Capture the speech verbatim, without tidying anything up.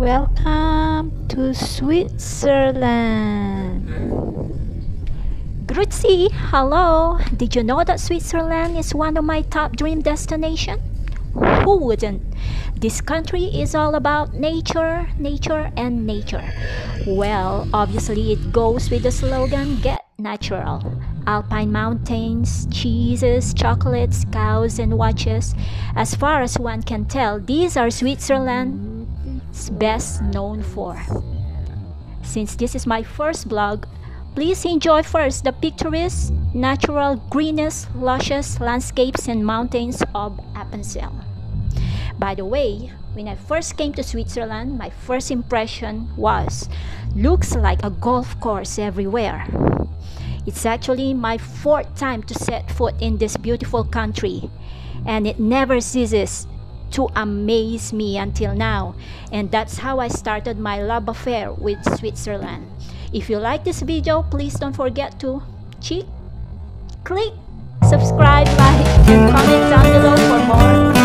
Welcome to Switzerland. Gruetzi, hello. Did you know that Switzerland is one of my top dream destinations? Who wouldn't? This country is all about nature, nature, and nature. Well, obviously it goes with the slogan, get natural. Alpine mountains, cheeses, chocolates, cows, and watches. As far as one can tell, these are Switzerland's best known for. Since this is my first blog, please enjoy first the picturesque, natural, greenest, luscious landscapes and mountains of Appenzell. By the way, when I first came to Switzerland, my first impression was, looks like a golf course everywhere. It's actually my fourth time to set foot in this beautiful country, and it never ceases to amaze me until now. And that's how I started my love affair with Switzerland. If you like this video, please don't forget to click, subscribe, like, and comment down below for more.